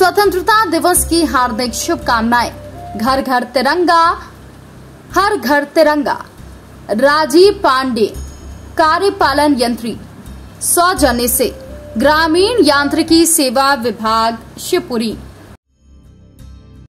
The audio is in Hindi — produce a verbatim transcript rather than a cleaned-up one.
स्वतंत्रता दिवस की हार्दिक शुभकामनाएं। घर घर तिरंगा, हर घर तिरंगा। राजीव पांडे, कार्यपालन यंत्री, सौजन्य से ग्रामीण यांत्रिकी सेवा विभाग शिवपुरी।